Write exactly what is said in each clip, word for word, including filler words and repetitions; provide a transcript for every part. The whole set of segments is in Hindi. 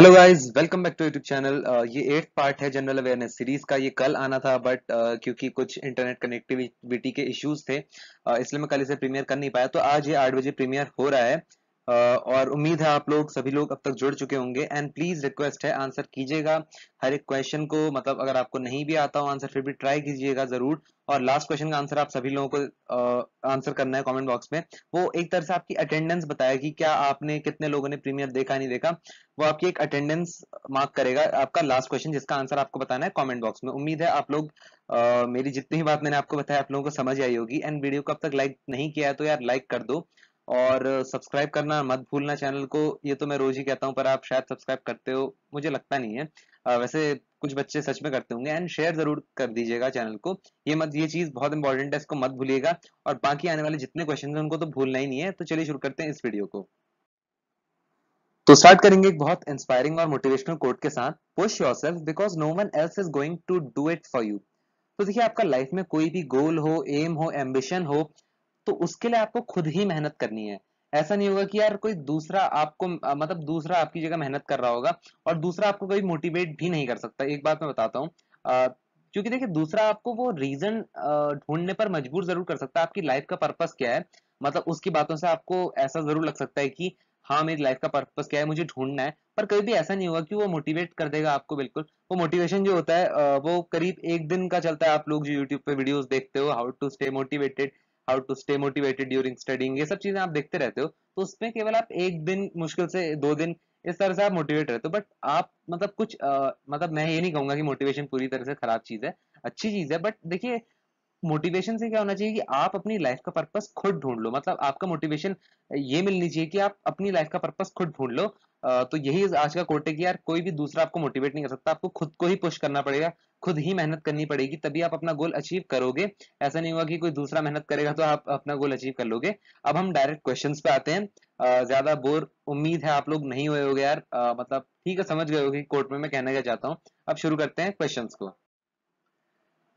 Hello guys welcome back to YouTube channel. ये एट पार्ट है जनरल अवेयरनेस सीरीज का। ये कल आना था बट uh, क्योंकि कुछ इंटरनेट कनेक्टिविटी के इश्यूज थे uh, इसलिए मैं कल इसे प्रीमियर कर नहीं पाया। तो आज ये आठ बजे प्रीमियर हो रहा है uh, और उम्मीद है आप लोग सभी लोग अब तक जुड़ चुके होंगे। एंड प्लीज रिक्वेस्ट है आंसर कीजिएगा हर एक क्वेश्चन को, मतलब अगर आपको नहीं भी आता हो आंसर फिर भी ट्राई कीजिएगा जरूर। और लास्ट क्वेश्चन का आंसर आप सभी लोगों को आंसर करना है कमेंट बॉक्स में। वो एक तरह से आपकी अटेंडेंस बताएगी क्या आपने कितने लोगों ने प्रीमियर देखा नहीं देखा, वो आपकी एक अटेंडेंस मार्क करेगा आपका लास्ट क्वेश्चन जिसका आंसर आपको बताना है कमेंट बॉक्स में। उम्मीद है आप लोग आ, मेरी जितनी भी बात मैंने आपको बताया आप लोगों को समझ आई होगी। एंड वीडियो को अब तक लाइक नहीं किया है तो यार लाइक कर दो और सब्सक्राइब करना मत भूलना चैनल को। ये तो मैं रोज ही कहता हूँ पर आप शायद सब्सक्राइब करते हो, मुझे लगता नहीं है। आ, वैसे कुछ बच्चे सच में करते होंगे। एंड शेयर जरूर कर दीजिएगा चैनल को, ये मत ये चीज बहुत इंपॉर्टेंट है, इसको मत भूलिएगा। और बाकी आने वाले जितने क्वेश्चन हैं उनको तो भूलना ही नहीं है। तो चलिए शुरू करते हैं इस वीडियो को। तो स्टार्ट करेंगे एक बहुत इंस्पायरिंग और मोटिवेशनल कोट के साथ, push yourself because no one else is going to do it for you. तो देखिए आपका लाइफ में कोई भी गोल हो, एम हो, एम्बिशन हो, तो उसके लिए आपको खुद ही मेहनत करनी है। ऐसा नहीं होगा कि यार कोई दूसरा आपको मतलब दूसरा आपकी जगह मेहनत कर रहा होगा और दूसरा आपको कभी मोटिवेट भी नहीं कर सकता। एक बात मैं बताता हूँ, क्योंकि देखिए दूसरा आपको वो रीजन ढूंढने पर मजबूर जरूर कर सकता है आपकी लाइफ का पर्पस क्या है। मतलब उसकी बातों से आपको ऐसा जरूर लग सकता है कि हाँ मेरी लाइफ का पर्पस क्या है, मुझे ढूंढना है, पर कभी भी ऐसा नहीं होगा कि वो मोटिवेट कर देगा आपको। बिल्कुल वो मोटिवेशन जो होता है वो करीब एक दिन का चलता है। आप लोग जो यूट्यूब पे वीडियोस देखते हो, how to stay motivated, how to stay motivated during studying, ये सब चीजें आप देखते रहते हो। तो उसमें केवल आप एक दिन मुश्किल से दो दिन इस तरह से आप मोटिवेट रहते हो। बट आप मतलब कुछ आ, मतलब मैं ये नहीं कहूंगा कि मोटिवेशन पूरी तरह से खराब चीज है, अच्छी चीज है। बट देखिए मोटिवेशन से क्या होना चाहिए कि आप अपनी लाइफ का पर्पस खुद ढूंढ लो। मतलब आपका मोटिवेशन ये मिलनी चाहिए कि आप अपनी लाइफ का पर्पस खुद ढूंढ लो। तो यही आज का कोट है कि यार कोई भी दूसरा आपको मोटिवेट नहीं कर सकता, आपको खुद को ही पुश करना पड़ेगा, खुद ही मेहनत करनी पड़ेगी, तभी आप अपना गोल अचीव करोगे। ऐसा नहीं होगा कि कोई दूसरा मेहनत करेगा तो आप अपना गोल अचीव कर लोगे। अब हम डायरेक्ट क्वेश्चंस पे आते हैं। ज्यादा बोर उम्मीद है आप लोग नहीं हुए होगे यार, आ, मतलब ठीक है समझ गए होगे कोर्ट में मैं कहना क्या चाहता हूँ। अब शुरू करते हैं क्वेश्चंस को।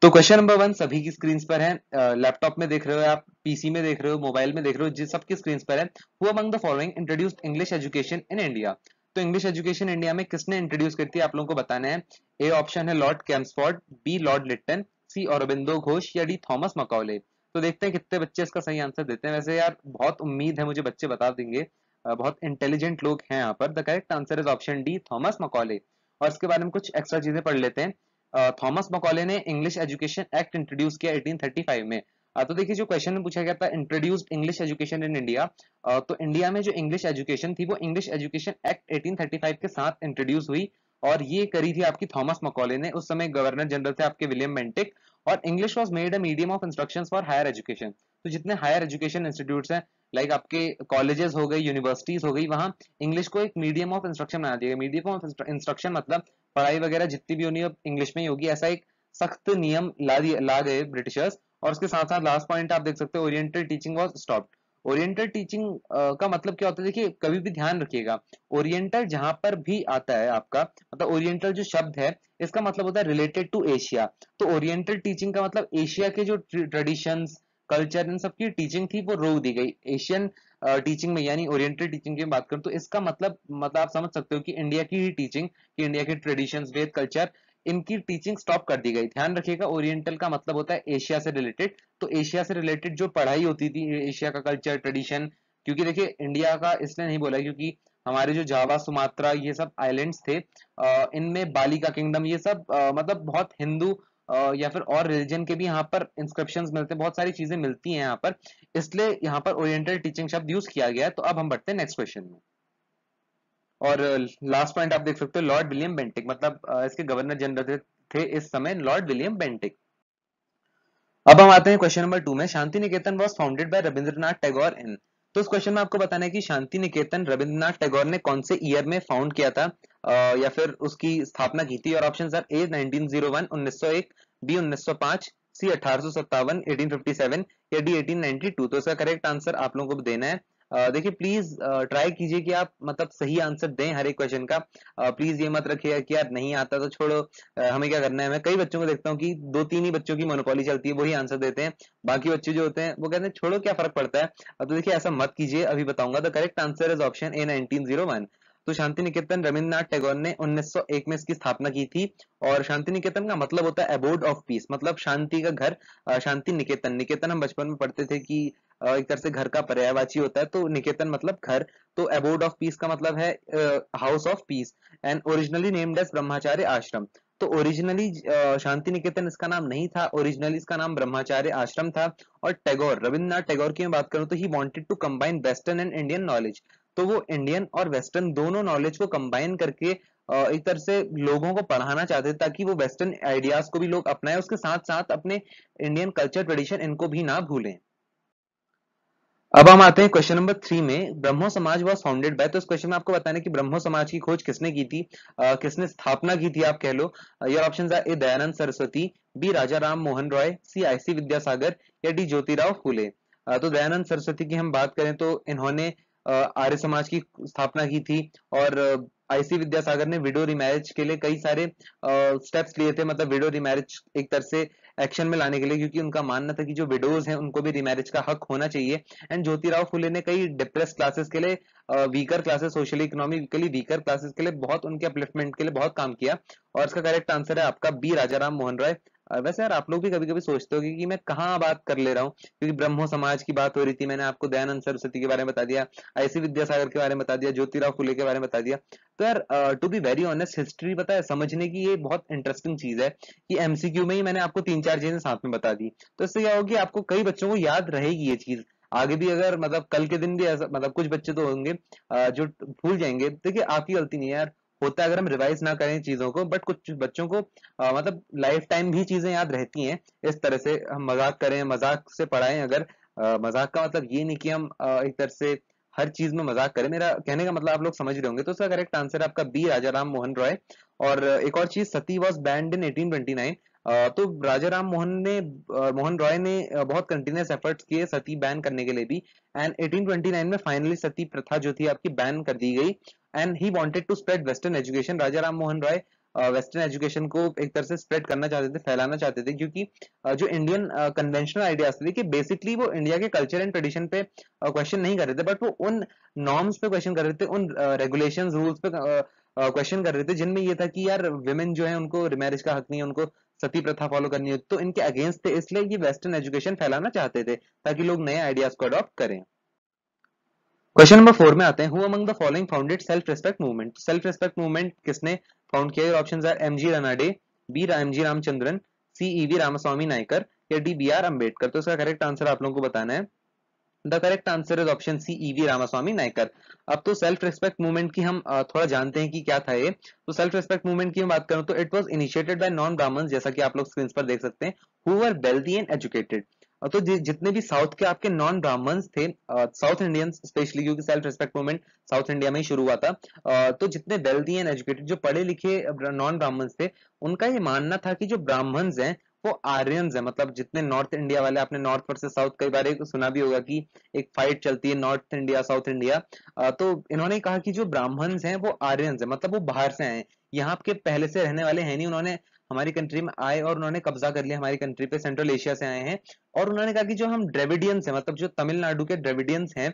तो क्वेश्चन नंबर वन सभी की स्क्रीन पर है, लैपटॉप में देख रहे हो आप, पीसी में देख रहे हो, मोबाइल में देख रहे हो, जिस सबकी स्क्रीन पर है। Who among the following introduced English education in India. तो इंग्लिश एजुकेशन इंडिया में किसने इंट्रोड्यूस करती है आप लोगों को बताना है। ए ऑप्शन है Lord Chelmsford, B Lord Lytton, C Aurobindo Ghosh या डी थॉमस मकौले। तो देखते हैं कितने बच्चे इसका सही आंसर देते हैं। वैसे यार बहुत उम्मीद है मुझे बच्चे बता देंगे, बहुत इंटेलिजेंट लोग हैं यहाँ पर। The correct answer is option D Thomas Macaulay. और इसके बारे में कुछ एक्स्ट्रा चीजें पढ़ लेते हैं। थॉमस मकौले ने इंग्लिश एजुकेशन एक्ट इंट्रोड्यूस किया एटीन थर्टी फाइव में। तो देखिए जो क्वेश्चन में पूछा गया था introduced English education in India, तो इंडिया में जो इंग्लिश एजुकेशन थी वो English education act eighteen thirty five के साथ इंट्रोड्यूस हुई। और ये करी थी आपकी थॉमस मकौले ने, उस समय गवर्नर जनरल थे आपके विलियम बेंटिक। और English was made a medium of instructions for higher education. तो जितने हायर एजुकेशन इंस्टीट्यूट्स हैं लाइक आपके कॉलेजेस हो गए, यूनिवर्सिटीज हो गई, वहाँ इंग्लिश को एक मीडियम ऑफ इंस्ट्रक्शन बना दिया गया। मीडियम ऑफ इंस्ट्रक्शन मतलब पढ़ाई वगैरह जितनी भी होनी है इंग्लिश में ही होगी, ऐसा एक सख्त नियम ला ला गए ब्रिटिशर्स। और उसके साथ साथ लास्ट पॉइंट आप देख सकते हो, oriented teaching was stopped. Oriented teaching का मतलब क्या होता है, देखिए कभी भी ध्यान रखिएगा ओरिएंटल जहां पर भी आता है आपका, मतलब ओरिएंटल जो शब्द है इसका मतलब होता है रिलेटेड टू एशिया। तो ओरिएंटल टीचिंग का मतलब एशिया के जो ट्रेडिशंस, कल्चर, इन सबकी टीचिंग थी वो रोक दी गई एशियन टीचिंग में, यानी ओरिएंटल टीचिंग की बात करूँ तो इसका मतलब मतलब आप समझ सकते हो कि इंडिया की ही टीचिंग, कि इंडिया के ट्रेडिशंस, वेद, कल्चर, इनकी टीचिंग स्टॉप कर दी गई। ध्यान रखिएगा ओरिएंटल का मतलब होता है एशिया से रिलेटेड। तो एशिया से रिलेटेड जो पढ़ाई होती थी, एशिया का कल्चर, ट्रेडिशन, क्योंकि देखिए इंडिया का इसलिए नहीं बोला क्योंकि हमारे जो जावा, सुमात्रा, ये सब आइलैंड्स थे, इनमें बाली का किंगडम, ये सब मतलब बहुत हिंदू या फिर और रिलीजन के भी यहाँ पर इंस्क्रिप्शंस मिलते हैं, बहुत सारी चीजें मिलती हैं यहाँ पर, इसलिए यहाँ पर ओरिएंटल टीचिंग शब्द यूज किया गया है। तो अब हम बढ़ते हैं नेक्स्ट क्वेश्चन में। और लास्ट पॉइंट आप देख सकते हो लॉर्ड विलियम बेंटिक, मतलब इसके गवर्नर जनरल थे इस समय लॉर्ड विलियम बेंटिक। अब हम आते हैं क्वेश्चन नंबर टू में। Shanti Niketan was founded by Rabindranath Tagore in. तो इस क्वेश्चन में आपको बताना है कि शांति निकेतन रविंद्रनाथ टैगोर ने कौन से ईयर में फाउंड किया था या फिर उसकी स्थापना की थी। और option sir A nineteen zero one, उन्नीस सौ एक, बी उन्नीस सौ पाँच, सी अठारह सौ सत्तावन, एटीन फिफ्टी सेवन या डी एटीन नाइंटी टू। तो इसका करेक्ट आंसर आप लोगों को देना है। Uh, देखिए प्लीज uh, ट्राई कीजिए कि आप मतलब सही आंसर दें हर एक क्वेश्चन का। uh, प्लीज ये मत रखिएगा कि यार नहीं आता तो छोड़ो, uh, हमें क्या करना है। मैं कई बच्चों को देखता हूँ कि दो तीन ही बच्चों की मोनोपोली चलती है, वही आंसर देते हैं, बाकी बच्चे जो होते हैं वो कहते हैं छोड़ो क्या फर्क पड़ता है। अब तो देखिए ऐसा मत कीजिए, अभी बताऊंगा। The correct answer is option A nineteen zero one. तो शांति निकेतन रविन्द्रनाथ टैगोर ने उन्नीस सौ एक में इसकी स्थापना की थी। और शांति निकेतन का मतलब होता है अबोर्ड ऑफ पीस, मतलब शांति का घर। शांति निकेतन, निकेतन हम बचपन में पढ़ते थे कि एक तरह से घर का पर्यायवाची होता है, तो निकेतन मतलब घर, तो अबोर्ड ऑफ पीस का मतलब है house of peace. And originally named as Brahmacharya Ashram, तो ओरिजिनली शांति निकेतन इसका नाम नहीं था, ओरिजिनली इसका नाम ब्रह्मचार्य आश्रम था। और टैगोर, रविंद्रनाथ टैगोर की मैं बात करूं तो he wanted to combine western and Indian knowledge, तो वो इंडियन और वेस्टर्न दोनों नॉलेज को कंबाइन करके एक तरह से लोगों को पढ़ाना चाहते ताकि वो वेस्टर्न आइडियाज को भी लोग अपनाएं, उसके साथ साथ अपने इंडियन कल्चर ट्रेडिशन इनको भी ना भूलें। अब हम आते हैं क्वेश्चन नंबर थ्री में, ब्रह्मो समाज वॉज फाउंडेड बाय। तो इस क्वेश्चन में आपको बताने कि ब्रह्मो समाज की खोज किसने की थी, आ, किसने स्थापना की थी आप कह लो। Your options are A Dayanand Saraswati, B Raja Ram Mohan Roy, C I C Vidyasagar या डी ज्योतिराव फूले। आ, तो दयानंद सरस्वती की हम बात करें तो इन्होंने आर्य समाज की स्थापना की थी, और आई सी विद्यासागर ने विडो रिमैरिज के लिए कई सारे स्टेप्स लिए थे, मतलब विडो रिमैरिज एक तरह से एक्शन में लाने के लिए, क्योंकि उनका मानना था कि जो विडोज हैं उनको भी रिमैरिज का हक होना चाहिए। एंड ज्योतिराव फुले ने कई डिप्रेस क्लासेस के लिए, weaker classes, socially economically weaker classes के लिए बहुत, उनके अपलिफ्टमेंट के लिए बहुत काम किया। और इसका करेक्ट आंसर है आपका बी राजाराम मोहन रॉय। वैसे यार आप लोग भी कभी कभी सोचते होंगे कि मैं कहाँ बात कर ले रहा हूँ, क्योंकि ब्रह्मो समाज की बात हो रही थी, मैंने आपको दयानंद सरस्वती के बारे में बता दिया, आईसी विद्यासागर के बारे में बता दिया, ज्योतिराव फुले के बारे में बता दिया। तो यार to be very honest, history पता है समझने की ये बहुत इंटरेस्टिंग चीज है कि एमसीक्यू में ही मैंने आपको तीन चार चीजें साथ में बता दी, तो इससे क्या होगी आपको कई बच्चों को याद रहेगी ये चीज, आगे भी अगर मतलब कल के दिन भी ऐसा, मतलब कुछ बच्चे तो होंगे जो भूल जाएंगे। देखिए आपकी गलती नहीं है यार, होता है अगर हम रिवाइज ना करें चीजों को, बट कुछ बच्चों को आ, मतलब लाइफ टाइम भी चीजें याद रहती हैं। इस तरह से हम मजाक करें, मजाक से पढ़ाएं, अगर आ, मजाक का मतलब ये नहीं कि हम आ, एक तरह से हर चीज में मजाक करें, मेरा कहने का मतलब आप लोग समझ रहे होंगे। तो उसका करेक्ट आंसर है आपका बी राजाराम मोहन रॉय। और एक और चीज, sati was banned in eighteen twenty nine, तो राजाराम मोहन ने मोहन रॉय ने बहुत कंटिन्यूस एफर्ट्स किए सती बैन करने के लिए भी, एंड एटीन ट्वेंटी नाइन में फाइनली सती प्रथा जो थी आपकी बैन कर दी गई। And he wanted to spread western education, Rajaram Mohan Roy western education को एक तरह से स्प्रेड करना चाहते थे, फैलाना चाहते थे, क्योंकि uh, जो इंडियन कन्वेंशनल आइडियाज थे कि बेसिकली वो इंडिया के कल्चर एंड ट्रेडिशन पे क्वेश्चन uh, नहीं कर रहे थे, बट वो उन नॉर्म्स पे क्वेश्चन कर रहे थे, उन रेगुलेशन uh, रूल्स पे क्वेश्चन uh, कर रहे थे, जिनमें ये था कि यार विमेन जो है उनको रिमैरिज का हक नहीं है, उनको सती प्रथा फॉलो करनी होती, तो इनके अगेंस्ट थे, इसलिए ये वेस्टर्न एजुकेशन फैलाना चाहते थे ताकि लोग नए आइडियाज को अडॉप्ट करें। क्वेश्चन नंबर फोर में आते हैं, who among the following founded self respect movement. Self respect movement किसने फाउंड किया? Options are M G Ranade, B M G Ramachandran, C E V Ramaswamy Naicker या डी बी आर अम्बेडकर। तो इसका करेक्ट आंसर आप लोगों को बताना है। The correct answer is option C E V Ramaswamy Naicker. अब तो सेल्फ रिस्पेक्ट मूवमेंट की हम थोड़ा जानते हैं कि क्या था ये। तो सेल्फ रिस्पेक्ट मूवमेंट की मैं बात करूं तो it was initiated by non Brahmins, जैसा कि आप लोग स्क्रीन पर देख सकते हैं, who were wealthy and educated. तो जितने भी साउथ के आपके नॉन ब्राह्मण्स थे, साउथ इंडियंस स्पेशली, क्योंकि self respect movement south India में ही शुरू हुआ था, uh, तो जितने वेल्दी एंड एजुकेटेड जो पढ़े लिखे नॉन ब्राह्मण्स थे, उनका ये मानना था कि जो ब्राह्मण्स हैं वो आर्यन्स है, मतलब जितने नॉर्थ इंडिया वाले, आपने नॉर्थ वर्सेस साउथ कई बार सुना भी होगा कि एक फाइट चलती है नॉर्थ इंडिया साउथ इंडिया, तो इन्होंने कहा कि जो ब्राह्मण्स हैं वो आर्यन्स है, मतलब वो बाहर से आए हैं, यहाँ के पहले से रहने वाले हैं नहीं, उन्होंने हमारी कंट्री में आए और उन्होंने कब्जा कर लिया हमारी कंट्री पे, सेंट्रल एशिया से आए हैं। और उन्होंने कहा कि जो हम द्रविडियंस हैं, मतलब जो तमिलनाडु के द्रविडियंस हैं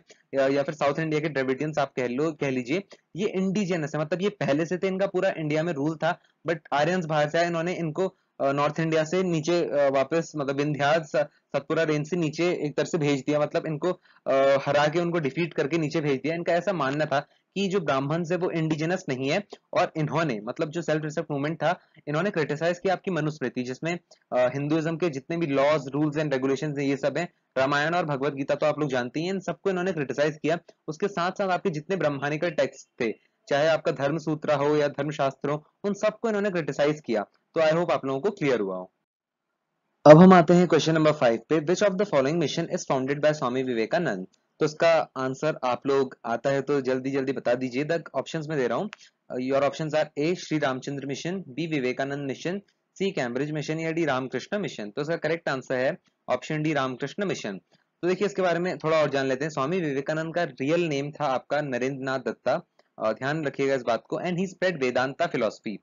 या फिर साउथ इंडिया के द्रविडियंस आप कह लो, कह लीजिए, ये इंडिजिनस है, मतलब ये पहले से थे, इनका पूरा इंडिया में रूल था, बट आर्यन्स बाहर से आए, इन्होंने इनको नॉर्थ uh, इंडिया से नीचे uh, वापस, मतलब विंध्याचल सतपुरा रेंज से नीचे एक तरह से भेज दिया, मतलब इनको uh, हरा के, उनको डिफीट करके नीचे भेज दिया। इनका ऐसा मानना था कि जो ब्राह्मण है वो इंडिजिनस नहीं है। और इन्होंने, मतलब जो सेल्फ रिस्पेक्ट मूवमेंट था, इन्होंने क्रिटिसाइज किया आपकी मनुस्मृति, जिसमें हिंदुइज्म के जितने भी लॉज, रूल्स एंड रेगुलेशंस हैं, ये सब हैं, रामायण और भगवत गीता तो आप लोग जानते हैं, इन सबको इन्होंने क्रिटिसाइज किया। उसके साथ साथ आपके जितने ब्राह्मणिकल टेक्स्ट थे, चाहे आपका धर्म सूत्र हो या धर्मशास्त्र हो, उन सबको इन्होंने क्रिटिसाइज किया। तो आई होप आप लोगों को क्लियर हुआ हो। अब हम आते हैं क्वेश्चन नंबर फाइव पे, which of the following mission is founded by Swami Vivekananda. तो इसका आंसर आप लोग आता है तो जल्दी जल्दी बता दीजिए। द ऑप्शंस में दे रहा हूँ, your options are A Shri Ramchandra mission, B Vivekananda mission, C Cambridge mission या डी रामकृष्ण मिशन। तो इसका करेक्ट आंसर है ऑप्शन डी रामकृष्ण मिशन। तो देखिए इसके बारे में थोड़ा और जान लेते हैं। स्वामी विवेकानंद का रियल नेम था आपका नरेंद्र नाथ दत्ता, ध्यान रखिएगा इस बात को। And he spread Vedanta philosophy.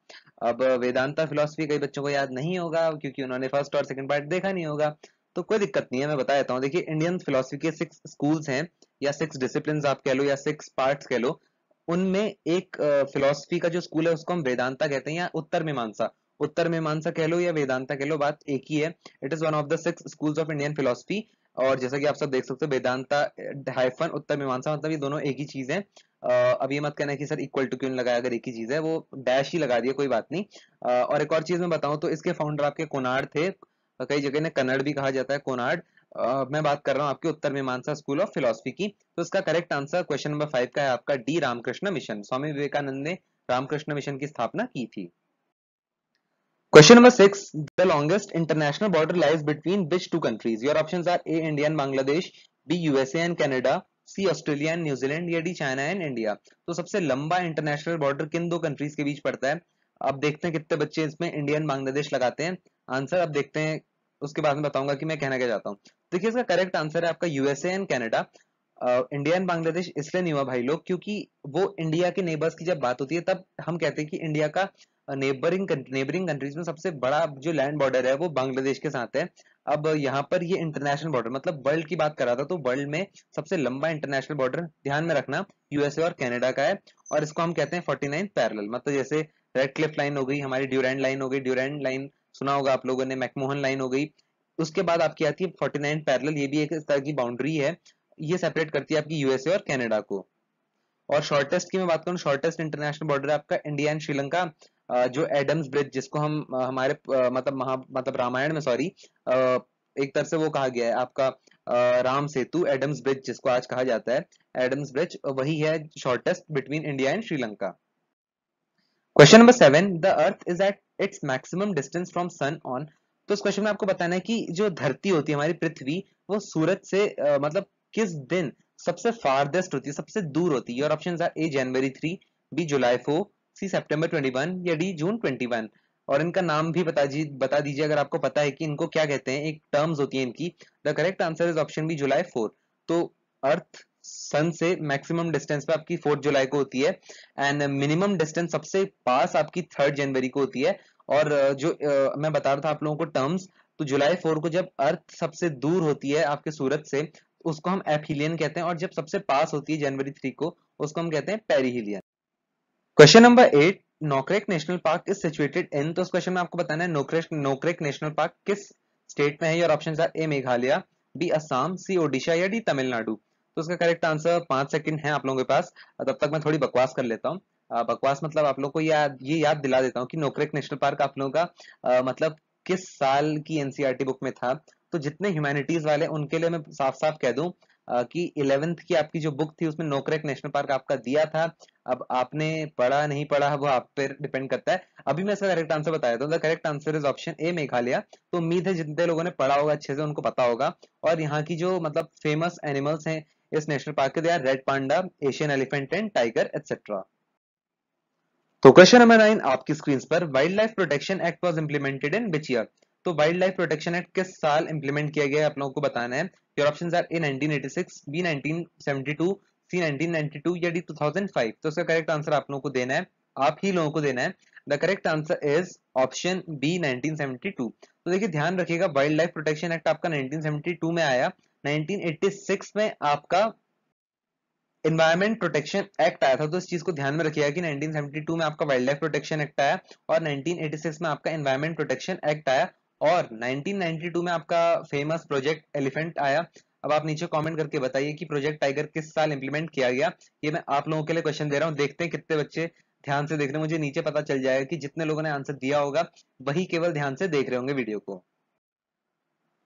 अब वेदांता फिलॉसफी कई बच्चों को याद नहीं होगा क्योंकि उन्होंने फर्स्ट और सेकंड पार्ट देखा नहीं होगा, तो कोई दिक्कत नहीं है, मैं बता देता हूँ। देखिए इंडियन फिलॉसफी के सिक्स स्कूल्स हैं या सिक्स डिसिप्लिन आप कह लो या सिक्स पार्ट्स कह लो। उनमें एक फिलॉसफी का जो स्कूल है उसको हम वेदांता कहते हैं या उत्तर मीमांसा उत्तर मीमांसा कह लो या वेदांता कह लो, बात एक ही है। It is one of the six schools of Indian philosophy. और जैसा कि आप सब देख सकते हो वेदांता हाइफन उत्तर मीमांसा, मतलब ये दोनों एक ही चीज है। अब ये मत कहना है कि सर इक्वल टू क्यों लगाया, अगर एक ही चीज है वो डैश ही लगा दिया, कोई बात नहीं। आ, और एक और चीज मैं बताऊं तो इसके फाउंडर आपके कोनाड थे, कई जगह ने कन्नड़ भी कहा जाता है कोनाड। आ, मैं बात कर रहा हूँ आपके उत्तर मीमांसा स्कूल ऑफ फिलोसफी की। तो इसका correct answer question number five का है आपका डी, रामकृष्ण मिशन। स्वामी विवेकानंद ने रामकृष्ण मिशन की स्थापना की थी। Question number six, the longest international border lies between which two countries? Your options are A India and Bangladesh, B USA and Canada, C Australia and New Zealand, या डी चाइना एंड इंडिया। तो सबसे लंबा इंटरनेशनल बॉर्डर किन दो कंट्रीज के बीच पड़ता है? अब देखते हैं कितने बच्चे इसमें इंडिया एंड बांग्लादेश लगाते हैं आंसर। अब देखते हैं, उसके बाद में बताऊंगा कि मैं कहना क्या चाहता हूँ। देखिए इसका करेक्ट आंसर है आपका USA and Canada. India and Bangladesh इसलिए नहीं हुआ भाई लोग क्योंकि वो इंडिया के नेबर्स की जब बात होती है तब हम कहते हैं कि इंडिया का नेबरिंग नेबरिंग कंट्रीज में सबसे बड़ा जो लैंड बॉर्डर है वो बांग्लादेश के साथ है। अब यहाँ पर ये इंटरनेशनल बॉर्डर मतलब वर्ल्ड की बात कर रहा था, तो वर्ल्ड में सबसे लंबा इंटरनेशनल बॉर्डर ध्यान में रखना यूएसए और कनाडा का है। और इसको हम कहते हैं फोर्टी नाइन पैरेलल, मतलब जैसे रेड क्लिफ लाइन हो गई हमारी, ड्यूरैंड लाइन हो गई, ड्यूरैंड लाइन सुना होगा आप लोगों ने, मैकमोहन लाइन हो गई। उसके बाद आपकी आती है फोर्टी नाइन पैरेलल, ये भी एक इस तरह की बाउंड्री है, ये सेपरेट करती है आपकी यूएसए और कनाडा को। और शॉर्टेस्ट की मैं बात करूँ, शॉर्टेस्ट इंटरनेशनल बॉर्डर है आपका इंडिया एंड श्रीलंका, जो एडम्स ब्रिज जिसको हम हमारे मतलब महा मतलब रामायण में सॉरी एक तरह से वो कहा गया है आपका राम सेतु, एडम्स ब्रिज जिसको आज कहा जाता है एडम्स ब्रिज, वही है shortest between India and Sri Lanka. Question number seven, the earth is at its maximum distance from sun on. तो इस क्वेश्चन में आपको बताना है कि जो धरती होती है हमारी पृथ्वी, वो सूरज से uh, मतलब किस दिन सबसे फार्देस्ट होती है, सबसे दूर होती है? Your options are A January three, B July four, C September इक्कीस, या डी जून इक्कीस। और इनका नाम भी बता जी बता दीजिए अगर आपको पता है कि इनको क्या कहते हैं, एक टर्म्स होती है इनकी। The correct answer is option B July four. तो अर्थ सन से मैक्सिमम डिस्टेंस पे आपकी फोर्थ जुलाई को होती है एंड मिनिमम डिस्टेंस सबसे पास आपकी थर्ड जनवरी को होती है। और जो uh, मैं बता रहा था आप लोगों को टर्म्स, तो जुलाई फोर को जब अर्थ सबसे दूर होती है आपके सूरज से उसको हम एफिलियन कहते हैं, और जब सबसे पास होती है जनवरी थ्री को उसको हम कहते हैं perihelion. Question number eight, Nokrek national park is situated in. तो इस क्वेश्चन में आपको बताना है नोकरेक नोकरेक नेशनल पार्क किस स्टेट में है? Your options are A Meghalaya, B Assam, C Odisha, या डी तमिलनाडु। तो इसका करेक्ट आंसर, पांच सेकंड है आप लोगों के पास, तब तक मैं थोड़ी बकवास कर लेता हूँ। बकवास मतलब आप लोगों को याद ये याद दिला देता हूँ कि नोकरेक नेशनल पार्क आप लोगों का मतलब किस साल की एनसीईआरटी बुक में था। तो जितने ह्यूमैनिटीज वाले उनके लिए मैं साफ साफ कह दूं कि इलेवेंथ की आपकी जो बुक थी उसमें नोकरेक नेशनल पार्क आपका दिया था। अब आपने पढ़ा नहीं पढ़ा वो आप पर डिपेंड करता है। अभी मैं इसका करेक्ट आंसर बताया था, correct answer is option A Meghalaya. तो उम्मीद है जितने लोगों ने पढ़ा होगा अच्छे से उनको पता होगा। और यहाँ की जो मतलब फेमस एनिमल्स हैं इस नेशनल पार्क के, they are red panda, Asian elephant and tiger etcetera. तो क्वेश्चन नंबर नाइन आपकी स्क्रीन पर, wild life protection act was implemented in which year? तो वाइल्ड लाइफ प्रोटेक्शन एक्ट किस साल इंप्लीमेंट किया गया है आप लोगों को बताना है। Your options are A nineteen eighty six, B nineteen seventy two, C nineteen ninety two, या डी टू थाउजेंड फाइव। तो इसका करेक्ट आंसर आप लोगों को देना है, आप ही लोगों को देना है। The correct answer is option B nineteen seventy two. तो देखिए ध्यान रखिएगा, वाइल्ड लाइफ प्रोटेक्शन एक्ट आपका नाइनटीन सेवेंटी टू में आया, नाइनटीन एटी सिक्स में आपका एनवायरमेंट प्रोटेक्शन एक्ट आया था। तो इस चीज को ध्यान में रखिएगा कि नाइनटीन सेवेंटी टू में आपका वाइल्ड लाइफ प्रोटेक्शन एक्ट आया और नाइनटीन एटी सिक्स में आपका एनवायरमेंट प्रोटेक्शन एक्ट आया और नाइनटीन नाइंटी टू में आपका फेमस प्रोजेक्ट एलिफेंट आया। अब आप नीचे कमेंट करके बताइए कि प्रोजेक्ट टाइगर किस साल इंप्लीमेंट किया गया। ये मैं आप लोगों के लिए क्वेश्चन दे रहा हूँ, देखते हैं कितने बच्चे ध्यान से देख रहे हैं। मुझे नीचे पता चल जाएगा कि जितने लोगों ने आंसर दिया होगा वही केवल ध्यान से देख रहे होंगे वीडियो को।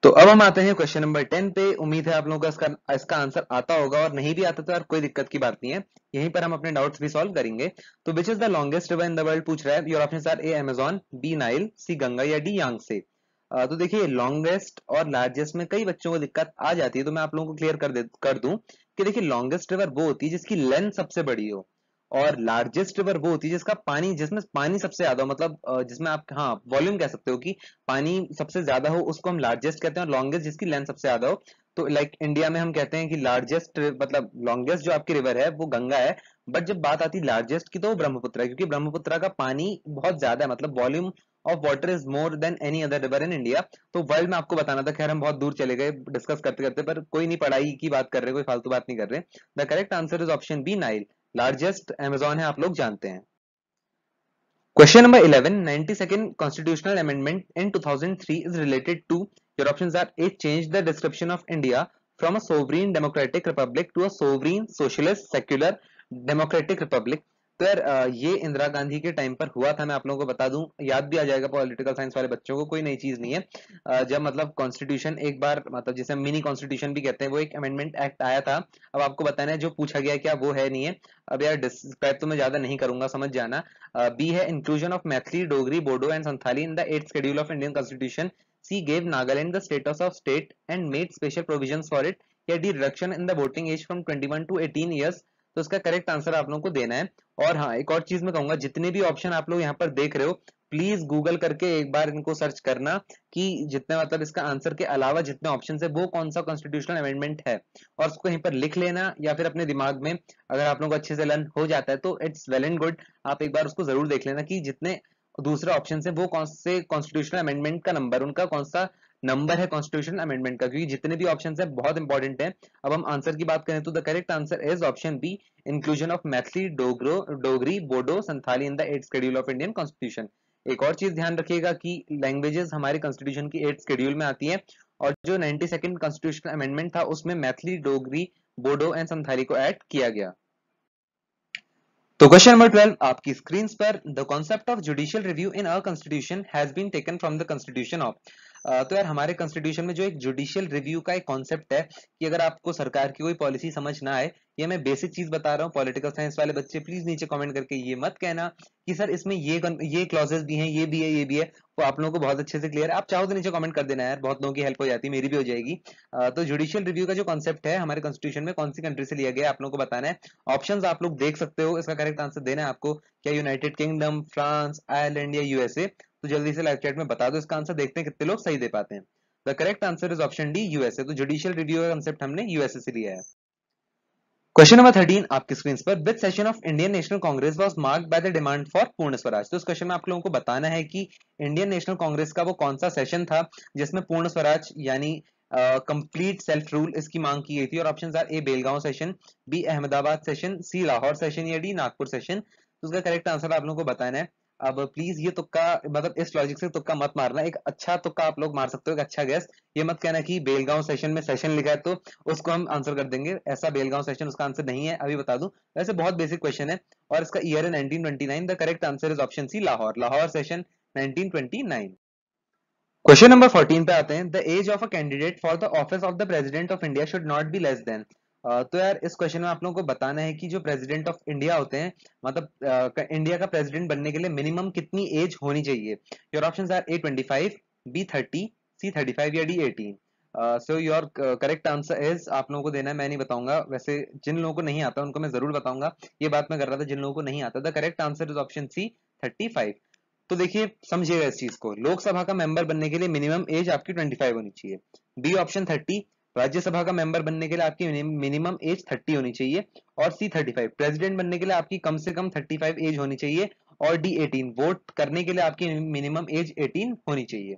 तो अब हम आते हैं क्वेश्चन नंबर टेन पे। उम्मीद है आप लोगों का इसका इसका आंसर आता होगा, और नहीं भी आता तो यार कोई दिक्कत की बात नहीं है, यहीं पर हम अपने डाउट्स भी सॉल्व करेंगे। तो which is the longest river in the world पूछ रहा है। Your options are A Amazon, B Nile, C Ganga, या डी यांगसे। तो देखिए लॉन्गेस्ट और लार्जेस्ट में कई बच्चों को दिक्कत आ जाती है, तो मैं आप लोगों को क्लियर कर दे कर दूं कि देखिए लॉन्गेस्ट रिवर वो होती है जिसकी लेंथ सबसे बड़ी हो, और लार्जेस्ट रिवर वो होती है जिसका पानी जिसमें पानी सबसे ज्यादा हो, मतलब जिसमें आप हाँ वॉल्यूम कह सकते हो कि पानी सबसे ज्यादा हो उसको हम लार्जेस्ट कहते हैं, और लॉन्गेस्ट जिसकी लेंथ सबसे ज्यादा हो। तो लाइक इंडिया में हम कहते हैं कि लार्जेस्ट मतलब लॉन्गेस्ट जो आपकी रिवर है वो गंगा है, बट जब बात आती है लार्जेस्ट की तो वो ब्रह्मपुत्र है, क्योंकि ब्रह्मपुत्र का पानी बहुत ज्यादा है, मतलब volume of water is more than any other river in India. तो वर्ल्ड में आपको बताना था, खैर हम बहुत दूर चले गए डिस्कस करते करते, पर कोई नहीं पढ़ाई की बात कर रहे, कोई फालतू बात नहीं कर रहे। The correct answer is option B Nile. Largest Amazon है, आप लोग जानते हैं। Question number eleven, ninety second constitutional amendment in two thousand three is related to, your options are A change the description of India from a sovereign democratic republic to a sovereign socialist secular democratic republic. Sir ये इंदिरा गांधी के टाइम पर हुआ था, मैं आप लोगों को बता दूं, याद भी आ जाएगा पॉलिटिकल साइंस वाले बच्चों को, कोई नई चीज नहीं है। जब मतलब कॉन्स्टिट्यूशन एक बार, मतलब जिसे मिनी कॉन्स्टिट्यूशन भी कहते हैं, वो एक अमेंडमेंट एक्ट आया था। अब आपको बताना है जो पूछा गया क्या वो है नहीं है। अब यार डिस्क्राइब तो मैं ज्यादा नहीं करूंगा, समझ जाना। बी है inclusion of Maithili, Dogri, Bodo and Santhali in the eight schedule of Indian constitution. C gave Nagaland the status of state and made special provision for it. या D reduction in the voting age from twenty one to eighteen years. तो इसका करेक्ट आंसर आप लोगों को देना है। और हाँ, एक और चीज मैं कहूंगा, जितने भी ऑप्शन आप लोग यहाँ पर देख रहे हो, प्लीज गूगल करके एक बार इनको सर्च करना कि जितने मतलब इसका आंसर के अलावा जितने ऑप्शन है वो कौन सा कॉन्स्टिट्यूशनल अमेंडमेंट है, और उसको यहीं पर लिख लेना या फिर अपने दिमाग में अगर आप लोगों को अच्छे से लर्न हो जाता है तो इट्स वेल एंड गुड। आप एक बार उसको जरूर देख लेना कि जितने दूसरे ऑप्शन है वो कौन से कॉन्स्टिट्यूशनल अमेंडमेंट का नंबर, उनका कौन सा नंबर है कॉन्स्टिट्यूशन अमेंडमेंट का, क्योंकि जितने भी ऑप्शंस हैं बहुत इंपॉर्टेंट हैं। अब हम आंसर की बात करें तो the correct answer is option B, inclusion of Maithili, डोगरो, Dogri, Bodo, Santhali in the eight schedule of Indian constitution. एक और चीज ध्यान रखिएगा कि लैंग्वेजेस हमारे कॉन्स्टिट्यूशन की एट शेड्यूल में आती है, और जो नाइन्टी सेकेंड कॉन्स्टिट्यूशनल अमेंडमेंट था उसमें मैथिली, डोगरी, बोडो एंड संथाली को एड किया गया। तो क्वेश्चन नंबर ट्वेल्व आपकी स्क्रीन पर, the concept of judicial review in our constitution has been taken from the constitution of. तो यार हमारे कॉन्स्टिट्यूशन में जो एक जुडिशियल रिव्यू का एक कॉन्सेप्ट है कि अगर आपको सरकार की कोई पॉलिसी समझ ना आए, ये मैं बेसिक चीज बता रहा हूँ, पॉलिटिकल साइंस वाले बच्चे प्लीज नीचे कमेंट करके ये मत कहना कि सर इसमें ये ये क्लॉजेस भी हैं, ये भी है, ये भी है। तो आप लोगों को बहुत अच्छे से क्लियर है, आप चाहो तो नीचे कमेंट कर देना यार, बहुत लोगों की हेल्प हो जाती है, मेरी भी हो जाएगी। तो जुडिशियल रिव्यू का जो कॉन्सेप्ट है हमारे कॉन्स्टिट्यूशन में कौन सी कंट्री से लिया गया आप लोगों को बताना है। ऑप्शंस आप लोग देख सकते हो, इसका करेक्ट आंसर देना है आपको, क्या यूनाइटेड किंगडम, फ्रांस, आयरलैंड या यूएसए। तो जल्दी से लाइव चैट में बता दो इसका आंसर, देखते हैं कितने लोग सही दे पाते हैं। The correct answer is option D, USA. तो जुडिशियल रिव्यू का कॉन्सेप्ट हमने यूएसए से लिया है। क्वेश्चन नंबर थर्टीन आपकी स्क्रीन पर, which session of Indian National Congress was marked by the demand for Purna Swaraj. तो इस क्वेश्चन में आप लोगों को बताना है कि इंडियन नेशनल कांग्रेस का वो कौन सा सेशन था जिसमें पूर्ण स्वराज यानी कंप्लीट सेल्फ रूल इसकी मांग की गई थी। और options are A Belgaum session, B Ahmedabad session, C Lahore session या डी नागपुर सेशन। तो उसका करेक्ट आंसर आप लोगों को बताना है। अब प्लीज ये तुक्का, मतलब इस लॉजिक से तुक्का मत मारना, एक अच्छा तुक्का आप लोग मार सकते हो, एक अच्छा गैस। ये मत कहना कि बेलगांव सेशन में सेशन लिखा है तो उसको हम आंसर कर देंगे, ऐसा बेलगांव सेशन उसका आंसर नहीं है, अभी बता दूं। वैसे बहुत बेसिक क्वेश्चन है और इसका ईयर है nineteen twenty nine. The correct answer is option C, Lahore, Lahore session nineteen twenty nine. Question number fourteen पे आते हैं, the age of a candidate for the office of the president of India should not be less than. Uh, तो यार इस क्वेश्चन में आप लोगों को बताना है कि जो प्रेसिडेंट ऑफ इंडिया होते हैं, मतलब uh, इंडिया का प्रेसिडेंट बनने के लिए मिनिमम कितनी एज होनी चाहिए। Your options are A twenty five, B thirty, C thirty five या D eighteen. So your correct answer is आप लोगों को देना है, मैं नहीं बताऊंगा, वैसे जिन लोगों को नहीं आता उनको मैं जरूर बताऊंगा, ये बात मैं कर रहा था जिन लोगों को नहीं आता। The correct answer is option C thirty five. तो देखिए समझिएगा इस चीज को, लोकसभा का मेंबर बनने के लिए मिनिमम एज आपकी ट्वेंटी फाइव होनी चाहिए, बी ऑप्शन थर्टी, राज्यसभा का मेंबर बनने के लिए आपकी मिनिमम एज तीस होनी चाहिए, और सी थर्टी फाइव, प्रेसिडेंट बनने के लिए आपकी कम से कम पैंतीस एज होनी चाहिए, और डी अठारह, वोट करने के लिए आपकी मिनिमम एज अठारह होनी चाहिए।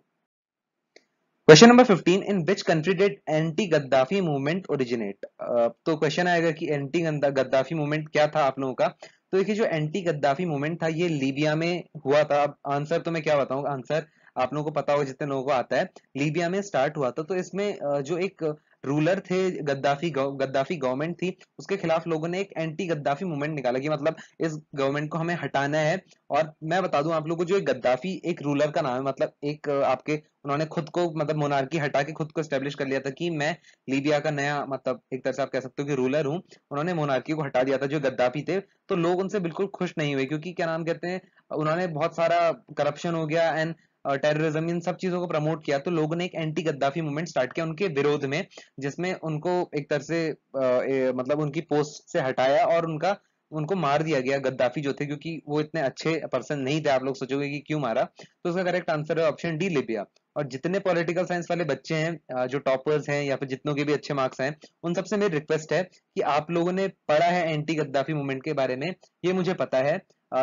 Question number fifteen, in which country did anti Gaddafi movement originate. तो क्वेश्चन आएगा कि एंटी गद्दाफी मूवमेंट क्या था आप लोगों का। तो देखिए जो एंटी गद्दाफी मूवमेंट था ये लीबिया में हुआ था। अब आंसर तो मैं क्या बताऊंगा, आंसर आप लोगों को पता होगा जितने लोगों को आता है, लीबिया में स्टार्ट हुआ था। तो इसमें जो एक रूलर थे गद्दाफी गद्दाफी गवर्नमेंट थी, उसके खिलाफ लोगों ने एक एंटी गद्दाफी मूवमेंट निकाला कि मतलब इस गवर्नमेंट को हमें हटाना है। और मैं बता दूं आप लोगों को, जो एक गद्दाफी एक रूलर का नाम है, मतलब एक आपके उन्होंने खुद को मतलब मोनार्की हटा के खुद को एस्टेब्लिश कर लिया था कि मैं लीबिया का नया, मतलब एक तरह से आप कह सकते हो कि रूलर हूँ। उन्होंने मोनार्की को हटा दिया था जो गद्दाफी थे, तो लोग उनसे बिल्कुल खुश नहीं हुए क्योंकि क्या नाम कहते हैं, उन्होंने बहुत सारा करप्शन हो गया एंड टेररिज्म, इन सब चीजों को प्रमोट किया। तो लोगों ने एक एंटी गद्दाफी मूवमेंट स्टार्ट किया उनके विरोध में, जिसमें उनको एक तरह से ए, मतलब उनकी पोस्ट से हटाया और उनका उनको मार दिया गया, गद्दाफी जो थे, क्योंकि वो इतने अच्छे पर्सन नहीं थे। आप लोग सोचोगे कि क्यों मारा, तो उसका करेक्ट आंसर है ऑप्शन डी, लीबिया। और जितने पॉलिटिकल साइंस वाले बच्चे हैं जो टॉपर्स हैं या फिर जितनों के भी अच्छे मार्क्स हैं, उन सबसे मेरी रिक्वेस्ट है कि आप लोगों ने पढ़ा है एंटी गद्दाफी मूवमेंट के बारे में, ये मुझे पता है,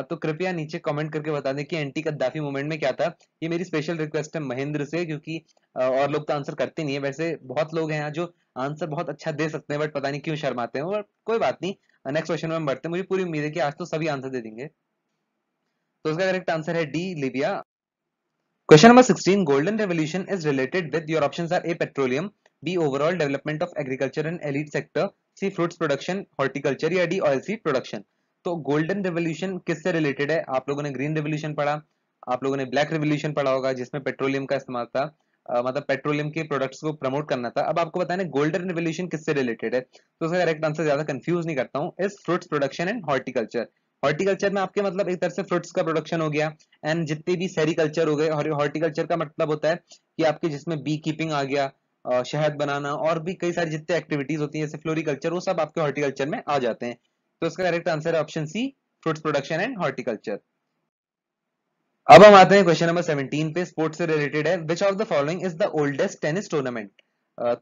तो कृपया नीचे कमेंट करके बता दें कि एंटी गद्दाफी मूवमेंट में क्या था। ये मेरी स्पेशल रिक्वेस्ट है महेंद्र से, क्योंकि और लोग तो आंसर करते नहीं है। वैसे बहुत लोग हैं यहाँ जो आंसर बहुत अच्छा दे सकते हैं, बट पता नहीं क्यों शर्माते हैं। और कोई बात नहीं, नेक्स्ट क्वेश्चन में हम बढ़ते हैं। मुझे पूरी उम्मीद है कि आज तो सभी आंसर दे देंगे। तो उसका करेक्ट आंसर है D, Libya. Question number sixteen, golden revolution is related with your options are A petroleum, B overall development of agriculture and elite sector, C fruits production horticulture, या डी ऑयलसीड प्रोडक्शन। तो गोल्डन रेवोल्यूशन किससे रिलेटेड है? आप लोगों ने ग्रीन रेवोल्यूशन पढ़ा, आप लोगों ने ब्लैक रेवोल्यूशन पढ़ा होगा जिसमें पेट्रोलियम का इस्तेमाल था, आ, मतलब पेट्रोलियम के प्रोडक्ट्स को प्रमोट करना था। अब आपको बताना गोल्डन रेवोल्यूशन किससे रिलेटेड है, तो उसका करेक्ट आंसर ज्यादा कंफ्यूज नहीं करता हूँ, is fruits production and horticulture. Horticulture में आपके मतलब एक तरह से फ्रूट्स का प्रोडक्शन हो गया, एंड जितने भी सेरीकल्चर हो गए। और हॉर्टिकल्चर का मतलब होता है कि आपके जिसमें बी कीपिंग आ गया, शहद बनाना, और भी कई सारी जितने एक्टिविटीज होती है जैसे फ्लोरिकल्चर, वो सब आपके हॉर्टिकल्चर में आ जाते हैं। तो इसका करेक्ट आंसर है option C, fruits production and horticulture. अब हम आते हैं क्वेश्चन नंबर सत्रह पे, स्पोर्ट्स से रिलेटेड है। Which of the following is the oldest tennis tournament.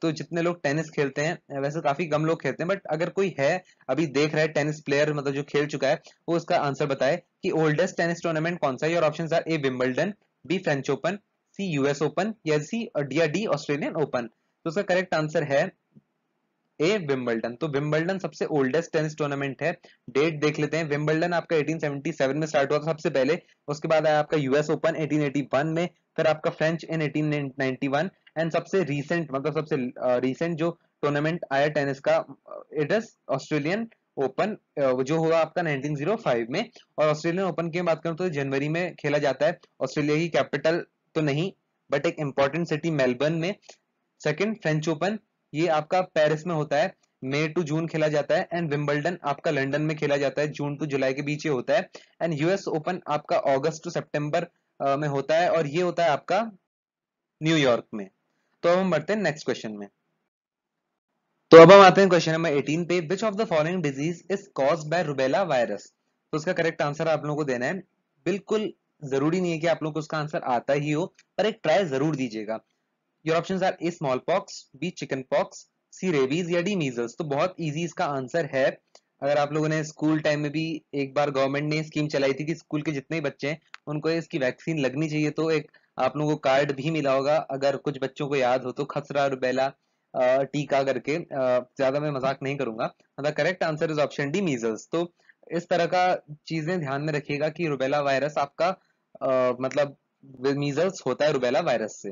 तो जितने लोग टेनिस खेलते हैं, वैसे काफी कम लोग खेलते हैं, बट अगर कोई है अभी देख रहा है टेनिस प्लेयर, मतलब जो खेल चुका है, वो उसका आंसर बताए कि ओल्डेस्ट टेनिस टूर्नामेंट कौन सा है। और option are A Wimbledon, B French Open, C US Open, या सी डी ऑस्ट्रेलियन ओपन। तो उसका करेक्ट आंसर है ए विंबलडन। तो विंबलडन सबसे ओल्डेस्ट टेनिस टूर्नामेंट है। डेट देख लेते हैं, विंबलडन आपका अठारह सौ सतहत्तर में स्टार्ट हुआ था सबसे पहले, उसके बाद आया आपका यूएस ओपन अठारह सौ इक्यासी में, फिर आपका फ्रेंच इन अठारह सौ इक्यानवे, एंड सबसे रीसेंट मतलब सबसे रीसेंट जो टूर्नामेंट आया टेनिस का, इट इज ऑस्ट्रेलियन ओपन, जो हुआ आपका उन्नीस सौ पाँच में। और ऑस्ट्रेलियन ओपन की बात करूं तो जनवरी में खेला जाता है, ऑस्ट्रेलिया की कैपिटल तो नहीं बट एक इंपॉर्टेंट सिटी मेलबर्न में। सेकेंड फ्रेंच ओपन, ये आपका पेरिस में होता है, मई टू जून खेला जाता है, एंड विंबलडन आपका लंदन में खेला जाता है, जून टू जुलाई के बीच ये होता है। एंड यूएस ओपन आपका अगस्त टू सितंबर में होता है, और ये होता है आपका न्यूयॉर्क में। तो अब हम बढ़ते हैं नेक्स्ट क्वेश्चन में। तो अब हम आते हैं क्वेश्चन नंबर अठारह पे, which of the following disease is cause by rubella virus. तो उसका करेक्ट आंसर आप लोगों को देना है। बिल्कुल जरूरी नहीं है कि आप लोगों को उसका आंसर आता ही हो, पर एक ट्राई जरूर दीजिएगा। Your options are A small pox, B chicken pox, C rabies, या D measles। तो बहुत easy इसका आंसर है। अगर आप लोगों ने स्कूल टाइम में भी, एक बार गवर्नमेंट ने स्कीम चलाई थी कि स्कूल के जितने ही बच्चे हैं उनको इसकी वैक्सीन लगनी चाहिए, तो एक आप लोगों को कार्ड भी मिला होगा अगर कुछ बच्चों को याद हो तो, खसरा रुबेला टीका करके। ज्यादा मैं मजाक नहीं करूंगा, मतलब correct answer is option D, measles. तो इस तरह का चीजें ध्यान में रखिएगा कि रुबेला वायरस आपका आ, मतलब मीजल्स होता है रुबेला वायरस से।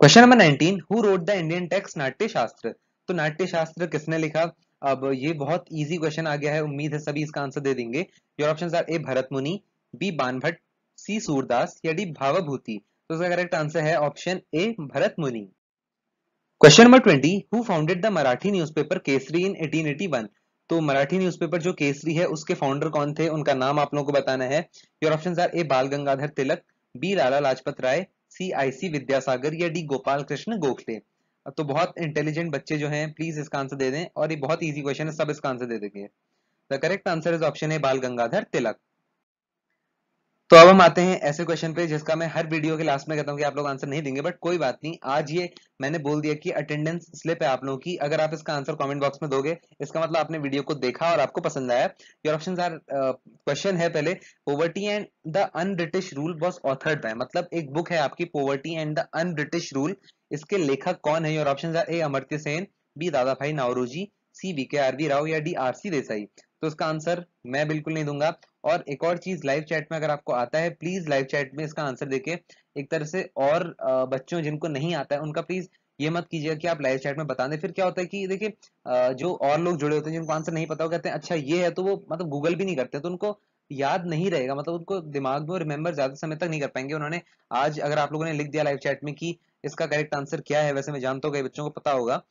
Question number nineteen, who wrote the Indian text Natya Shastra. तो नाट्य शास्त्र किसने लिखा? अब ये बहुत इजी क्वेश्चन आ गया है, उम्मीद है सभी इसका आंसर दे देंगे। Your options are A Bharat Muni, B Banabhatta, सी सूरदास, या डी भावभूति। तो इसका करेक्ट आंसर है option A Bharat Muni. Question number twenty, who founded the Marathi newspaper Kesari in अठारह सौ इक्यासी। तो मराठी न्यूज़पेपर जो केसरी है उसके फाउंडर कौन थे, उनका नाम आप लोगों को बताना है। Your options are A Bal Gangadhar Tilak, B Lala Lajpat Rai, C I C Vidyasagar, या डी गोपाल कृष्ण गोखले। तो बहुत इंटेलिजेंट बच्चे जो हैं प्लीज इसका आंसर दे दें, और ये बहुत इजी क्वेश्चन है, सब इसका आंसर दे देंगे। The correct answer is option है बाल गंगाधर तिलक। तो अब हम आते हैं ऐसे क्वेश्चन पे जिसका मैं हर वीडियो के लास्ट में कहता हूँ कि आप लोग आंसर नहीं देंगे, बट कोई बात नहीं। आज ये मैंने बोल दिया कि अटेंडेंस स्लिप है आप लोगों की, अगर आप इसका आंसर कमेंट बॉक्स में दोगे इसका मतलब आपने वीडियो को देखा और आपको पसंद आया। योर ऑप्शंस आर, क्वेश्चन है पहले, poverty and the un-British rule was authored by, मतलब एक बुक है आपकी poverty and the un-British rule, इसके लेखक कौन है। Your options are A Amartya Sen, B दादा भाई Naoroji, C V K R V Rao, या डी आर सी देसाई। तो इसका आंसर मैं बिल्कुल नहीं दूंगा। और एक और चीज, लाइव चैट में अगर आपको आता है प्लीज लाइव चैट में इसका आंसर देके एक तरह से, और बच्चों जिनको नहीं आता है उनका प्लीज ये मत कीजिएगा कि आप लाइव चैट में बता दें। फिर क्या होता है कि देखिए जो और लोग जुड़े होते हैं जिनको आंसर नहीं पता, वो कहते हैं अच्छा ये है, तो वो मतलब गूगल भी नहीं करते, तो उनको याद नहीं रहेगा, मतलब उनको दिमाग में रिमेम्बर ज्यादा समय तक नहीं कर पाएंगे। उन्होंने आज अगर आप लोगों ने लिख दिया लाइव चैट में कि इसका करेक्ट आंसर क्या है, वैसे मैं जानता हूँ बच्चों को पता होगा,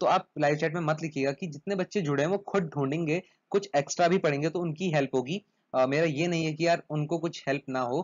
तो आप लाइव चैट में मत लिखिएगा कि जितने बच्चे जुड़े हैं वो खुद ढूंढेंगे, कुछ एक्स्ट्रा भी पढ़ेंगे तो उनकी हेल्प होगी। Uh, मेरा ये नहीं है कि यार उनको कुछ हेल्प ना हो,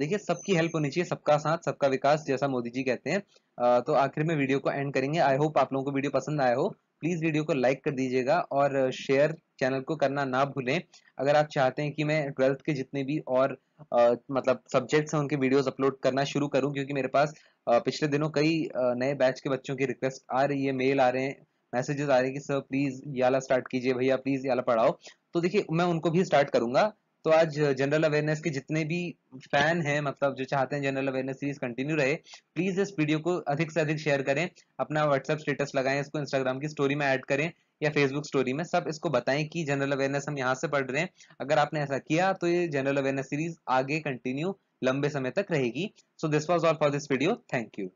देखिए सबकी हेल्प होनी चाहिए, सबका साथ सबका विकास जैसा मोदी जी कहते हैं। uh, तो आखिर में वीडियो को एंड करेंगे। आई होप आप लोगों को वीडियो पसंद आया हो, प्लीज वीडियो को लाइक कर दीजिएगा और शेयर चैनल को करना ना भूलें। अगर आप चाहते हैं कि मैं ट्वेल्थ के जितने भी और uh, मतलब सब्जेक्ट्स हैं उनके वीडियोज अपलोड करना शुरू करूँ, क्योंकि मेरे पास uh, पिछले दिनों कई uh, नए बैच के बच्चों की रिक्वेस्ट आ रही है, मेल आ रहे हैं, मैसेजेस आ रहे हैं कि सर प्लीज ये वाला स्टार्ट कीजिए, भैया प्लीज ये वाला पढ़ाओ। तो देखिए मैं उनको भी स्टार्ट करूंगा, तो आज जनरल अवेयरनेस के जितने भी फैन हैं, मतलब जो चाहते हैं जनरल अवेयरनेस सीरीज कंटिन्यू रहे, प्लीज इस वीडियो को अधिक से अधिक शेयर करें, अपना व्हाट्सएप स्टेटस लगाएं, इसको इंस्टाग्राम की स्टोरी में ऐड करें या फेसबुक स्टोरी में, सब इसको बताएं कि जनरल अवेयरनेस हम यहाँ से पढ़ रहे हैं। अगर आपने ऐसा किया तो ये जनरल अवेयरनेस सीरीज आगे कंटिन्यू लंबे समय तक रहेगी। So this was all for this video, thank you.